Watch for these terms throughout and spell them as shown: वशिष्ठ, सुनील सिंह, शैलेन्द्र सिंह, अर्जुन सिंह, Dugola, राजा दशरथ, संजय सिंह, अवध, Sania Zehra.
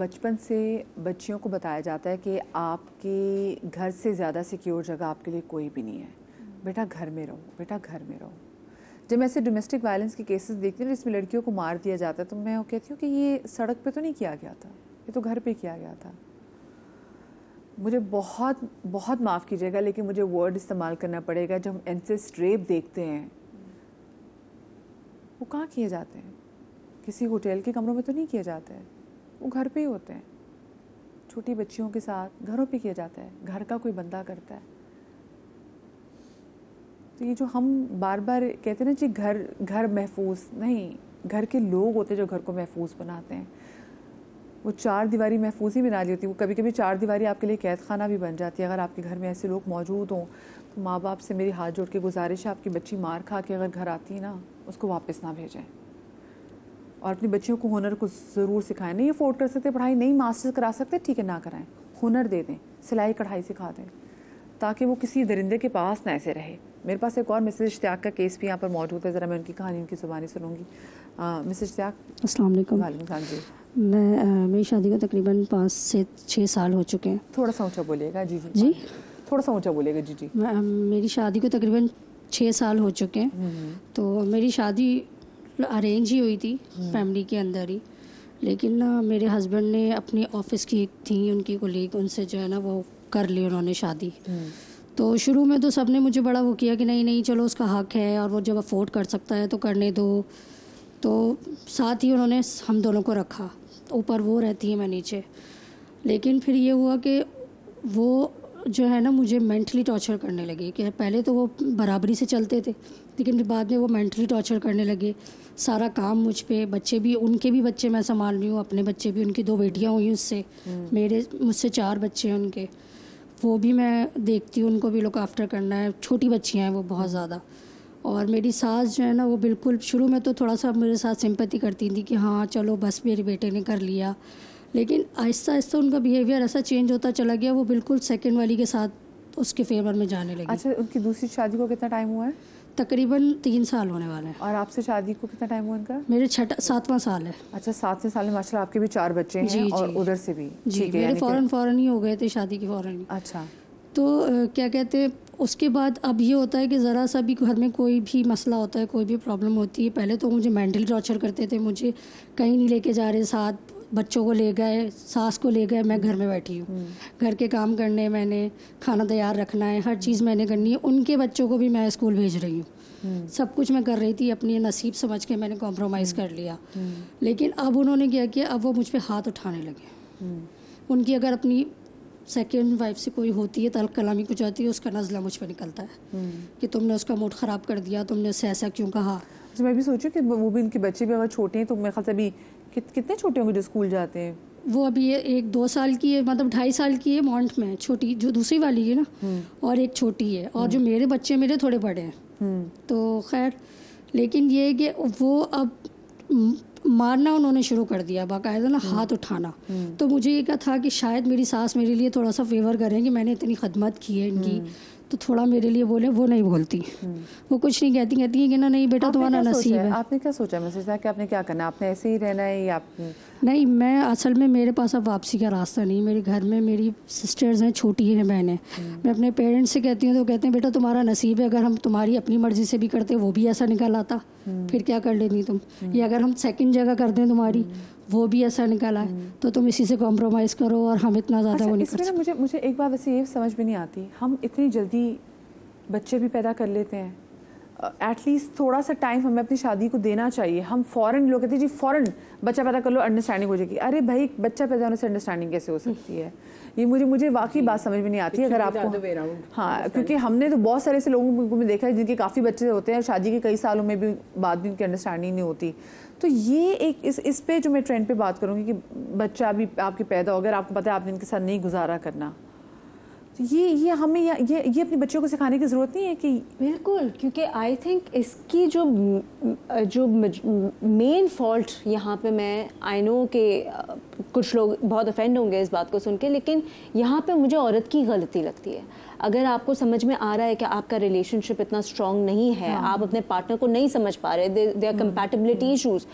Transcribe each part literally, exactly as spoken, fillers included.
बचपन से बच्चियों को बताया जाता है कि आपके घर से ज़्यादा सिक्योर जगह आपके लिए कोई भी नहीं है, बेटा घर में रहो, बेटा घर में रहो। जब ऐसे डोमेस्टिक वायलेंस के केसेस देखती हूँ जिसमें लड़कियों को मार दिया जाता है तो मैं वो कहती हूँ कि ये सड़क पे तो नहीं किया गया था, ये तो घर पे किया गया था। मुझे बहुत बहुत माफ़ कीजिएगा लेकिन मुझे वर्ड इस्तेमाल करना पड़ेगा, जब हम एनसेस्ट रेप देखते हैं वो कहाँ किए जाते हैं? किसी होटल के कमरों में तो नहीं किए जाते हैं, वो घर पे ही होते हैं, छोटी बच्चियों के साथ घरों पे किया जाता है, घर का कोई बंदा करता है। तो ये जो हम बार बार कहते हैं ना जी घर घर महफूज नहीं, घर के लोग होते हैं जो घर को महफूज बनाते हैं। वो चार दीवारी महफूज ही बना ली होती है, वो कभी कभी चार दीवारी आपके लिए कैद खाना भी बन जाती है। अगर आपके घर में ऐसे लोग मौजूद हों तो माँ बाप से मेरी हाथ जोड़ के गुजारिश है, आपकी बच्ची मार खा के अगर घर आती है ना उसको वापस ना भेजें और अपनी बच्चियों को हुनर को ज़रूर सिखाएं। नहीं अफोर्ड कर सकते, पढ़ाई नहीं मास्टर्स करा सकते, ठीक है ना कराएं, हुनर दे दें, सिलाई कढ़ाई सिखा दें ताकि वो किसी दरिंदे के पास ना ऐसे रहे। मेरे पास एक और मिसेज इश्तियाक का केस भी यहाँ पर मौजूद है, ज़रा मैं उनकी कहानी उनकी ज़ुबानी सुनूँगी। मिसेज इश्तियाक अस्सलाम वालेकुम। वालेकुम सलाम जी। मैं मेरी शादी को तकरीबन पाँच से छः साल हो चुके हैं। थोड़ा सा ऊँचा बोलिएगा जी जी, थोड़ा सा ऊँचा बोलिएगा जी जी। मेरी शादी को तकरीबन छः साल हो चुके हैं, तो मेरी शादी अरेंज ही हुई थी फैमिली के अंदर ही, लेकिन ना मेरे हस्बैंड ने अपने ऑफिस की थी उनकी कोलीग, उनसे जो है ना वो कर ली उन्होंने शादी। तो शुरू में तो सब ने मुझे बड़ा वो किया कि नहीं नहीं चलो उसका हक है और वो जब अफोर्ड कर सकता है तो करने दो, तो साथ ही उन्होंने हम दोनों को रखा, ऊपर वो रहती है मैं नीचे। लेकिन फिर ये हुआ कि वो जो है ना मुझे मेंटली टॉर्चर करने लगे, कि पहले तो वो बराबरी से चलते थे लेकिन बाद में वो मेंटली टॉर्चर करने लगे, सारा काम मुझ पे, बच्चे भी उनके भी बच्चे मैं संभाल रही हूँ, अपने बच्चे भी, उनकी दो बेटियाँ हुई उससे, मेरे मुझसे चार बच्चे हैं उनके, वो भी मैं देखती हूँ, उनको भी लुक आफ्टर करना है, छोटी बच्चियाँ हैं वो बहुत ज़्यादा। और मेरी सास जो है ना वो बिल्कुल शुरू में तो थोड़ा सा मेरे साथ सिंपैथी करती थी कि हाँ चलो बस मेरे बेटे ने कर लिया, लेकिन आहिस्ता आहिस्ता उनका बिहेवियर ऐसा चेंज होता चला गया, वो बिल्कुल सेकंड वाली के साथ उसके फेवर में जाने लगी। अच्छा, उनकी दूसरी शादी को कितना टाइम हुआ है? तकरीबन तीन साल होने वाला है। और आपसे शादी को कितना टाइम हुआ इनका? मेरे छठा सातवां साल है। अच्छा, सातवें साल में माशाल्लाह आपके भी चार बच्चे हैं। जी, और उधर से भी जी मेरे फ़ौरन फ़ौरन ही हो गए थे शादी के फ़ौरन ही। अच्छा, तो क्या कहते हैं उसके बाद अब ये होता है कि ज़रा सा भी घर में कोई भी मसला होता है, कोई भी प्रॉब्लम होती है, पहले तो मुझे मेंटली टॉर्चर करते थे, मुझे कहीं नहीं लेके जा रहे, साथ बच्चों को ले गए, सास को ले गए, मैं घर में बैठी हूँ, घर के काम करने, मैंने खाना तैयार रखना है, हर चीज़ मैंने करनी है, उनके बच्चों को भी मैं स्कूल भेज रही हूँ, सब कुछ मैं कर रही थी, अपनी नसीब समझ के मैंने कॉम्प्रोमाइज़ कर लिया। लेकिन अब उन्होंने क्या किया, अब वो मुझ पे हाथ उठाने लगे, उनकी अगर अपनी सेकेंड वाइफ से कोई होती है तल्ख कलामी कुछ आती है, उसका नज़ला मुझ पर निकलता है कि तुमने उसका मूड ख़राब कर दिया, तुमने उससे ऐसा क्यों कहा। तो मैं भी सोचूँ कि वो भी उनके बच्चे भी अगर छोटे हैं तो मेरे ख्याल से अभी कित, कितने छोटे होंगे जो स्कूल जाते हैं? वो अभी ये एक दो साल की है, मतलब ढाई साल की है, मॉन्ट में छोटी जो दूसरी वाली है ना, और एक छोटी है, और जो मेरे बच्चे मेरे थोड़े बड़े हैं। तो खैर, लेकिन ये कि वो अब मारना उन्होंने शुरू कर दिया बाकायदा ना, हाथ उठाना। तो मुझे ये क्या था कि शायद मेरी सास मेरे लिए थोड़ा सा फेवर करें कि मैंने इतनी खदमत की है इनकी, तो थोड़ा मेरे लिए बोले, वो नहीं बोलती, वो कुछ नहीं कहती, कहती है कि ना नहीं बेटा तुम्हारा नसीब है। आपने क्या सोचा मैसेज था कि आपने क्या करना, आपने ऐसे ही रहना है या आप? नहीं, मैं असल में मेरे पास अब वापसी का रास्ता नहीं, मेरे घर में मेरी सिस्टर्स हैं, छोटी हैं बहनें, मैं अपने पेरेंट्स से कहती हूँ तो कहते हैं बेटा तुम्हारा नसीब है, अगर हम तुम्हारी अपनी मर्जी से भी करते वो भी ऐसा निकल आता, फिर क्या कर लेती तुम, या अगर हम सेकेंड जगह कर दें तुम्हारी वो भी ऐसा निकला है, तो तुम इसी से कॉम्प्रोमाइज़ करो, और हम इतना ज़्यादा वो नहीं कर सकते। मुझे मुझे एक बात वैसे ये समझ में नहीं आती, हम इतनी जल्दी बच्चे भी पैदा कर लेते हैं, एटलीस्ट थोड़ा सा टाइम हमें अपनी शादी को देना चाहिए। हम फ़ौरन लोग कहते हैं जी फ़ौरन बच्चा पैदा कर लो अंडरस्टैंडिंग हो जाएगी, अरे भाई बच्चा पैदा होने से अंडरस्टैंडिंग कैसे हो सकती है? ये मुझे मुझे वाकई बात समझ में नहीं आती है। अगर आपको हाँ, क्योंकि हमने तो बहुत सारे ऐसे लोगों को देखा है जिनके काफ़ी बच्चे होते हैं, शादी के कई सालों में भी बाद भी उनकी अंडरस्टैंडिंग नहीं होती। तो ये एक इस इस पर जो मैं ट्रेंड पर बात करूँगी कि बच्चा अभी आपके पैदा हो गया, आपको पता है आपने इनके साथ नहीं गुजारा करना, ये ये हमें ये ये अपने बच्चों को सिखाने की ज़रूरत नहीं है कि बिल्कुल, क्योंकि आई थिंक इसकी जो जो मेन फॉल्ट यहाँ पे, मैं आई नो कि कुछ लोग बहुत ऑफेंड होंगे इस बात को सुन के, लेकिन यहाँ पे मुझे औरत की गलती लगती है। अगर आपको समझ में आ रहा है कि आपका रिलेशनशिप इतना स्ट्रॉन्ग नहीं है, हाँ। आप अपने पार्टनर को नहीं समझ पा रहे, देयर कंपैटिबिलिटी इशूज़,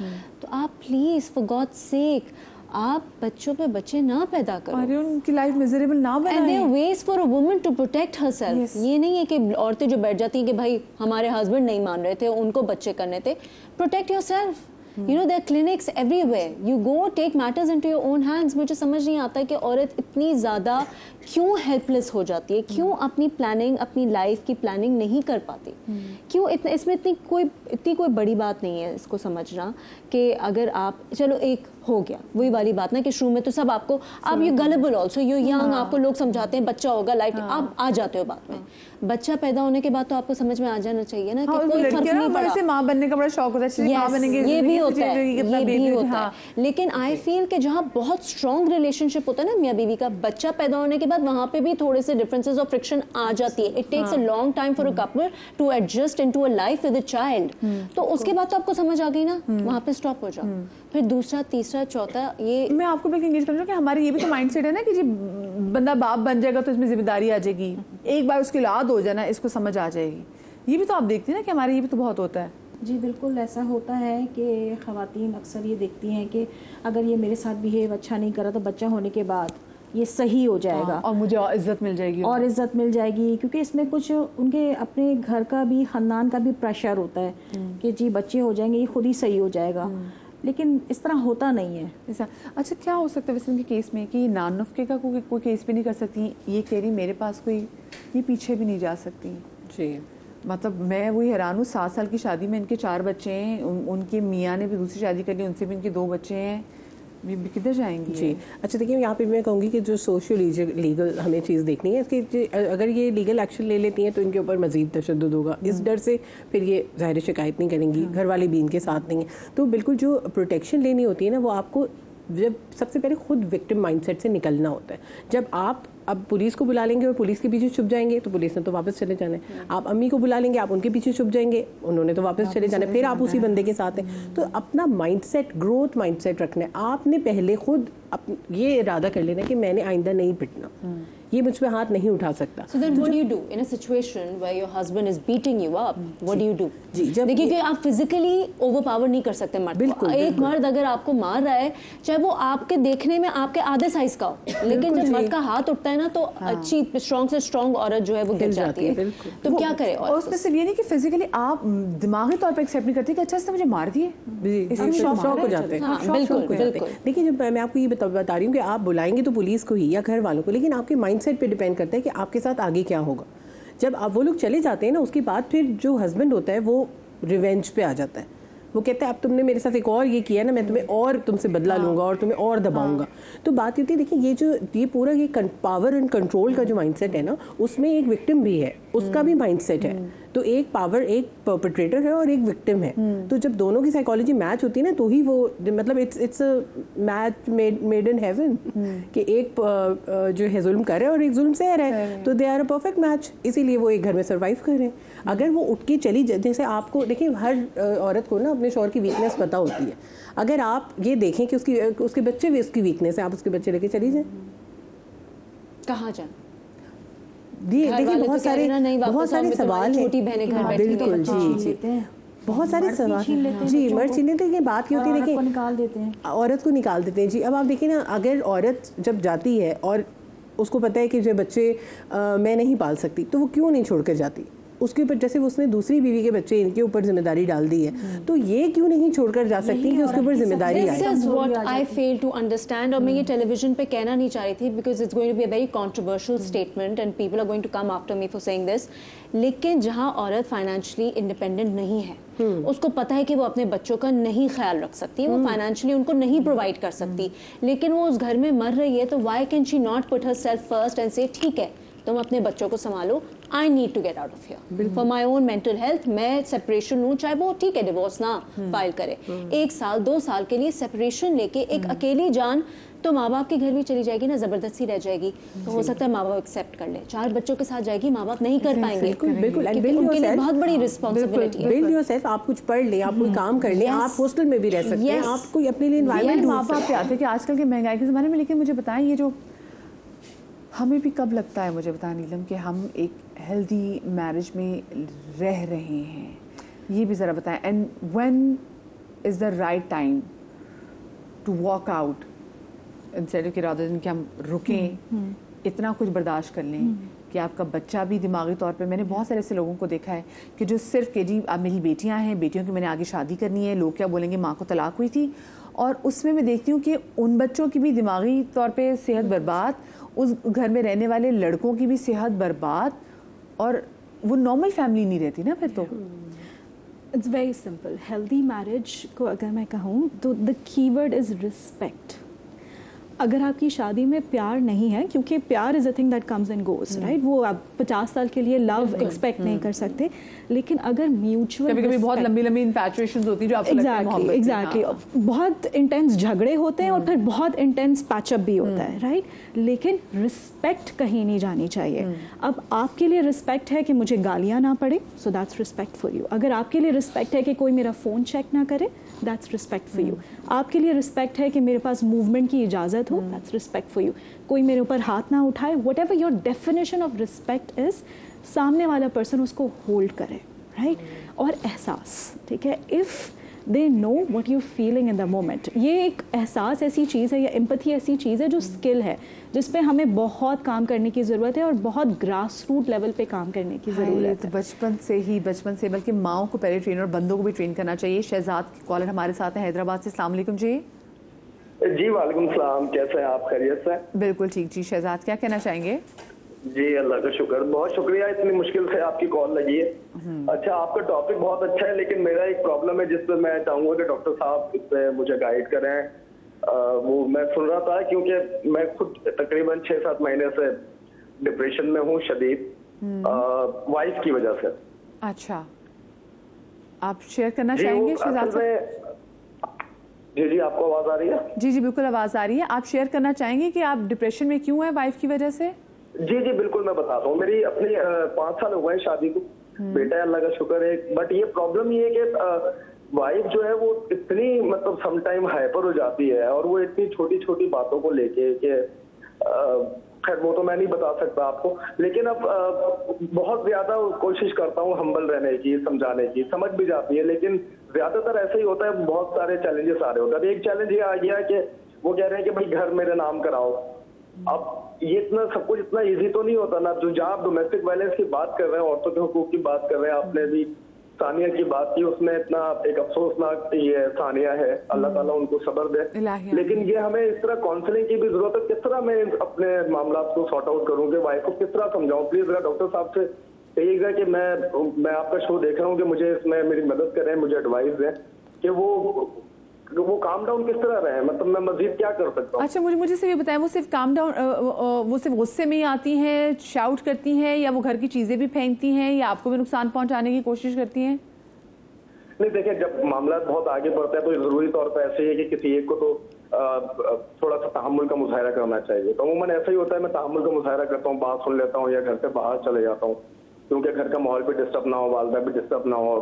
तो आप प्लीज़ फॉर गॉड सेक आप बच्चों पे बच्चे ना पैदा करो और उनकी लाइफ मिजरेबल ना बनाएं। And there are ways for a woman to protect herself. ये नहीं है कि औरतें जो बैठ जाती हैं कि भाई हमारे हस्बैंड नहीं मान रहे थे, उनको बच्चे करने थे। Protect yourself. You know there clinics everywhere, you go, take matters into your own hands. मुझे समझ नहीं आता कि औरत इतनी ज़्यादा क्यों हेल्पलेस हो जाती है, क्यों अपनी प्लानिंग, अपनी लाइफ की प्लानिंग नहीं कर पाती, क्यों इतने इसमें इतनी कोई इतनी कोई बड़ी बात नहीं है इसको समझना कि अगर आप, चलो एक हो गया, वही वाली बात ना कि शुरू में तो सब आपको, आप you gullible also, you young, आपको लोग समझाते हैं बच्चा होगा, लाइक आप आ जाते हो बात में। बच्चा पैदा होने के बाद तो आपको समझ में आ जाना चाहिए ना कि कोई फर्क नहीं पड़ता। माँ बनने का बड़ा शौक होता है, माँ बनेंगे, ये भी होता है, ये भी होता है। लेकिन आई फील कि जहाँ बहुत स्ट्रॉन्ग रिलेशनशिप होता है ना मियाँ बीवी का, बच्चा पैदा होने के बाद वहाँ पे भी थोड़े से डिफरेंसेस और फ्रिक्शन आ जाती है। It takes a long time for a couple to adjust into a life with a child. तो उसके बाद तो आपको समझ आ गई ना, वहाँ पे स्टॉप हो जाओ। फिर दूसरा, तीसरा, चौथा, ये मैं आपको भी एंगेज कर कि हमारे ये भी तो माइंडसेट है ना कि जी बंदा बाप बन जाएगा तो इसमें जिम्मेदारी आ जाएगी, एक बार उसकी औलाद हो जाना इसको समझ आ जाएगी। ये भी तो आप देखती हैं ना कि हमारे ये भी तो बहुत होता है। जी बिल्कुल ऐसा होता है कि ख़वातीन अक्सर ये देखती हैं कि अगर ये मेरे साथ बिहेव अच्छा नहीं करा तो बच्चा होने के बाद ये सही हो जाएगा। हाँ, और मुझे और इज़्ज़त मिल जाएगी और इज़्ज़त मिल जाएगी क्योंकि इसमें कुछ उनके अपने घर का भी, ख़ानदान का भी प्रेशर होता है कि जी बच्चे हो जाएंगे, ये खुद ही सही हो जाएगा। लेकिन इस तरह होता नहीं है। ऐसा अच्छा क्या हो सकता है वैसे इनके केस में कि नान नुफ्के का कोई कोई केस भी नहीं कर सकती, ये कह रही मेरे पास कोई, ये पीछे भी नहीं जा सकती। जी मतलब मैं वही हैरान हूँ, सात साल की शादी में इनके चार बच्चे हैं, उन, उनके मियाँ ने भी दूसरी शादी कर ली, उनसे भी इनके दो बच्चे हैं, किधर जाएंगी। जी अच्छा देखिए यहाँ पे मैं कहूँगी कि जो सोशल लीगल हमें चीज़ देखनी है इसकी, अगर ये लीगल एक्शन ले लेती हैं तो इनके ऊपर मजीद तशद्दुद होगा। इस डर से फिर ये ज़ाहिर शिकायत नहीं करेंगी, घर वाले भी इनके साथ नहीं हैं। तो बिल्कुल जो प्रोटेक्शन लेनी होती है ना वो आपको जब सबसे पहले खुद विक्टिम माइंडसेट से निकलना होता है। जब आप अब पुलिस को बुला लेंगे और पुलिस के पीछे छुप जाएंगे तो पुलिस ने तो वापस चले जाना है। आप अम्मी को बुला लेंगे, आप उनके पीछे छुप जाएंगे, उन्होंने तो वापस चले जाना है, फिर आप उसी बंदे के साथ हैं। तो अपना माइंडसेट, ग्रोथ माइंडसेट रखना है। आपने पहले खुद ये इरादा कर लेना कि मैंने आइंदा नहीं पिटना, ये मुझ पे हाथ नहीं उठा सकता। So then what do you do in a situation where your husband is beating you up? What do you do? जी जब देखिए कि आप फिजिकली ओवरपावर नहीं कर सकते मर्द को। बिल्कुल, एक मर्द अगर आपको मार रहा है, चाहे वो आपके देखने में आपके आधे साइज का हो, लेकिन जब मर्द का हाथ उठता है ना तो अच्छी स्ट्रॉन्ग से स्ट्रॉन्ग औरत जो है वो गिर जाती है। तो क्या करे? और उसमें सिर्फ ये नहीं कि फिजिकली, आप दिमागी तौर पर एक्सेप्ट नहीं करती कि अच्छा इसने मुझे मार दिए, शॉक हो जाते हैं। बिल्कुल बिल्कुल। देखिए जब मैं आपको ये बता रही हूँ कि आप बुलाएंगे तो पुलिस को ही या घर वालों को, लेकिन आपके माइंडसेट पे डिपेंड करता है कि आपके साथ आगे क्या होगा। जब आप वो लोग चले जाते हैं ना उसके बाद फिर जो हस्बैंड होता है वो रिवेंज पे आ जाता है। वो कहता है अब तुमने मेरे साथ एक और ये किया ना, मैं तुम्हें और तुमसे बदला लूँगा और तुम्हें और दबाऊँगा। तो बात ये होती है, देखिए ये जो ये पूरा ये पावर एंड कंट्रोल का जो माइंडसेट है ना उसमें एक विक्टिम भी है, उसका भी माइंडसेट है। तो एक पावर, एक पर्पेट्रेटर है और एक विक्टिम है। तो जब दोनों की साइकोलॉजी मैच होती है ना तो ही वो मतलब it's it's a match made in heaven कि एक जो है जुल्म कर रहा है और एक जुल्म सह रहा है, तो they are a perfect match. इसीलिए वो एक घर में सर्वाइव कर रहे हैं। अगर वो उठ के चली, जैसे आपको देखिए हर औरत को ना अपने शौहर की वीकनेस पता होती है। अगर आप ये देखें कि उसकी उसके बच्चे भी उसकी वीकनेस है, आप उसके बच्चे लेके चली जाएं, कहाँ जाएं? देखिए बहुत सारे बहुत सारे सवाल हैं। छोटी बहनें घर बैठी तो बच्चे हैं, बहुत सारे सवाल जी मर्द छीन लेते हैं। ये बात ये होती है देखिए निकाल देते हैं, औरत को निकाल देते हैं। जी अब आप देखिए ना, अगर औरत जब जाती है और उसको पता है कि जो बच्चे मैं नहीं पाल सकती तो वो क्यों नहीं छोड़ कर जाती? उसके ऊपर जैसे उसने दूसरी बीवी के बच्चे इनके ऊपर जिम्मेदारी डाल दी है, तो ये क्यों नहीं छोड़कर जा सकती कि उसके ऊपर जिम्मेदारी आए। This is what I fail to understand, और मैं ये टेलीविजन पे कहना नहीं चाह रही थी because it's going to be a very controversial statement and people are going to come after me for saying this. लेकिन जहाँ औरत फाइनेंशियली इंडिपेंडेंट नहीं है, उसको पता है कि वो अपने बच्चों का नहीं ख्याल रख सकती, वो फाइनेंशियली उनको नहीं प्रोवाइड कर सकती, लेकिन वो उस घर में मर रही है, तो why can she not put herself first and say ठीक है तुम अपने बच्चों को संभालो, I need to get out of here for my own mental health. मैं सेपरेशन लूँ, चाहे वो ठीक है डिवोर्स ना फाइल करे, एक साल दो साल के लिए सेपरेशन लेके एक अकेली जान तो माँ बाप के घर भी चली जाएगी ना, ज़बरदस्ती रह जाएगी तो हो सकता है माँ बाप एक्सेप्ट कर ले। चार बच्चों के साथ जाएगी, माँ बाप नहीं कर पाएंगे। बिल्कुल, उनके लिए बहुत बड़ी रिस्पॉन्सिबिलिटी है। बिल्ड योरसेल्फ, आप कुछ पढ़ लें, आप कोई काम कर लें, आप हॉस्टल में भी रह सकते हैं, आप कोई अपने लिए एनवायरनमेंट। माँ बाप आते हैं कि आजकल के महंगाई के ज़माने में, लेकिन मुझे बताएं ये जो हमें भी कब लगता है, मुझे बता नीलम, कि हम एक हेल्दी मैरिज में रह रहे हैं, ये भी ज़रा बताएं। And when is the right time to walk out incentive के रादर दिन कि हम रुकें, इतना कुछ बर्दाश्त कर लें कि आपका बच्चा भी दिमागी तौर पे, मैंने बहुत सारे ऐसे लोगों को देखा है कि जो सिर्फ के जी आप मेरी बेटियां हैं, बेटियों की मैंने आगे शादी करनी है, लोग क्या बोलेंगे माँ को तलाक हुई थी। और उसमें मैं देखती हूँ कि उन बच्चों की भी दिमागी तौर पे सेहत बर्बाद, उस घर में रहने वाले लड़कों की भी सेहत बर्बाद, और वो नॉर्मल फैमिली नहीं रहती ना फिर। तो it's very simple, healthy marriage को अगर मैं कहूँ तो द कीवर्ड इज़ रिस्पेक्ट। अगर आपकी शादी में प्यार नहीं है, क्योंकि प्यार is a thing that comes and goes, right, वो आप पचास साल के लिए लव एक्सपेक्ट नहीं कर सकते, लेकिन अगर म्यूचुअल, कभी-कभी बहुत लंबी-लंबी इन्फैचुएशंस होती हैं जो आपको लगता है मोहब्बत, एग्जैक्टली एग्जैक्टली बहुत इंटेंस झगड़े होते हैं और फिर बहुत इंटेंस पैचअप भी होता है, राइट, लेकिन रिस्पेक्ट कहीं नहीं जानी चाहिए। अब आपके लिए रिस्पेक्ट है कि मुझे गालियाँ ना पड़े, so that's respect for you. अगर आपके लिए रिस्पेक्ट है कि कोई मेरा फ़ोन चेक ना करे, दैट्स रिस्पेक्ट फॉर यू। आपके लिए रिस्पेक्ट है कि मेरे पास मूवमेंट की इजाज़त, That's respect for you. कोई मेरे ऊपर हाथ ना उठाए, whatever your definition of respect is, सामने वाला पर्सन उसको होल्ड करे, right? और एहसास, ठीक है, if they know what you're feeling in the moment. ये एक एहसास ऐसी चीज़ है, या एम्पैथी ऐसी चीज़ है जो स्किल है, जिसपे हमें बहुत काम करने की ज़रूरत है और बहुत ग्रास रूट लेवल पे काम करने की ज़रूरत है। बचपन से ही, बचपन से, बल्कि माओ को पहले ट्रेन और बंदों को भी ट्रेन करना चाहिए। शहजाद कॉलर हमारे साथ हैं हैदराबाद से। अस्सलाम वालेकुम जी। जी वालेकुम सलाम, कैसे हैं आप, खैरियत से? बिल्कुल ठीक जी। शहजाद क्या कहना चाहेंगे? जी अल्लाह का शुक्र, बहुत शुक्रिया, इतनी मुश्किल से आपकी कॉल लगी है। अच्छा, आपका टॉपिक बहुत अच्छा है, लेकिन मेरा एक प्रॉब्लम है जिस पर मैं चाहूँगा कि डॉक्टर साहब इस पर मुझे गाइड करें। आ, वो मैं सुन रहा था, क्योंकि मैं खुद तकरीबन छः सात महीने से डिप्रेशन में हूँ, शदीद, वाइफ की वजह से। अच्छा, आप शेयर करना चाहेंगे शहजाद साहब? जी जी, आपको आवाज़ आ रही है? जी जी बिल्कुल आवाज़ आ रही है। आप शेयर करना चाहेंगे कि आप डिप्रेशन में क्यों हैं, वाइफ की वजह से? जी जी बिल्कुल, मैं बताता हूँ। मेरी अपनी पाँच साल हो गए शादी को, बेटा है अल्लाह का शुक्र है, बट ये प्रॉब्लम ये है कि वाइफ जो है वो इतनी, मतलब समटाइम हाइपर हो जाती है, और वो इतनी छोटी छोटी बातों को लेके कि खैर वो तो मैं नहीं बता सकता आपको, लेकिन अब बहुत ज्यादा कोशिश करता हूँ हम्बल रहने की, समझाने की, समझ भी जाती है, लेकिन ज्यादातर ऐसा ही होता है। बहुत सारे चैलेंजेस आ रहे होते हैं। अब एक चैलेंज ये आ गया है कि वो कह रहे हैं कि भाई घर मेरे नाम कराओ। अब ये इतना सब कुछ इतना ईजी तो नहीं होता ना, जो जहाँ आप डोमेस्टिक वायलेंस की बात कर रहे हैं, औरतों के हकूक की बात कर रहे हैं, आपने भी सानिया की बात की, उसमें इतना एक अफसोसनाक ये सानिया है, अल्लाह ताला उनको सब्र दे, लेकिन ये हमें इस तरह काउंसलिंग की भी जरूरत है। किस तरह मैं अपने मामला को सॉर्ट आउट करूँ, कि वाइफ को किस तरह समझाऊँ? प्लीज जरा डॉक्टर साहब से कहिएगा कि मैं मैं आपका शो देख रहा हूँ कि मुझे इसमें मेरी मदद करें, मुझे एडवाइस दें कि वो वो काम डाउन किस तरह रहे, मतलब मैं मजीद क्या कर सकता हूँ? अच्छा, मुझे मुझे सिर्फ ये बताएं, वो सिर्फ काम डाउन, वो सिर्फ गुस्से में ही आती हैं, शाउट करती हैं, या वो घर की चीज़ें भी फेंकती हैं, या आपको भी नुकसान पहुँचाने की कोशिश करती हैं? नहीं देखिए, जब मामला बहुत आगे बढ़ता है तो ज़रूरी तौर पर ऐसे ही है कि किसी एक को तो थोड़ा सा तहम्मुल का मुजाहरा करना चाहिए। तो अमूमन ऐसा ही होता है, मैं तहम्मुल का मुजाहरा करता हूँ, बात सुन लेता हूँ, या घर से बाहर चले जाता हूँ, क्योंकि घर का माहौल भी डिस्टर्ब ना हो, वालदा भी डिस्टर्ब ना हो,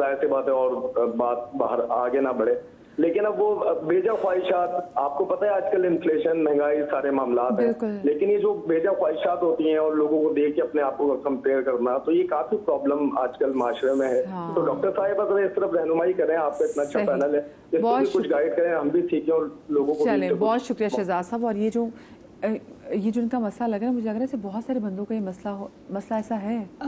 जाहिर सी बात है, और बात बाहर आगे ना बढ़े। लेकिन अब वो बेजा ख्वाहिशात, आपको पता है आजकल इन्फ्लेशन, महंगाई, सारे मामला हैं, लेकिन ये जो बेजा ख्वाहिशात होती हैं और लोगों को देख के अपने आप को कंपेयर करना, तो ये काफी प्रॉब्लम आजकल माशरे में है। हाँ। तो डॉक्टर साहिब अगर इस तरफ रहनुमाई करें, आपका इतना अच्छा पैनल है, इसको भी कुछ गाइड करें, हम भी सीखें और लोगों को। चले, बहुत शुक्रिया शहजाद साहब। और ये जो ये जो इनका मसला लग रहा है, मुझे लग रहा है बहुत सारे बंदों का ये मसला मसला ऐसा है।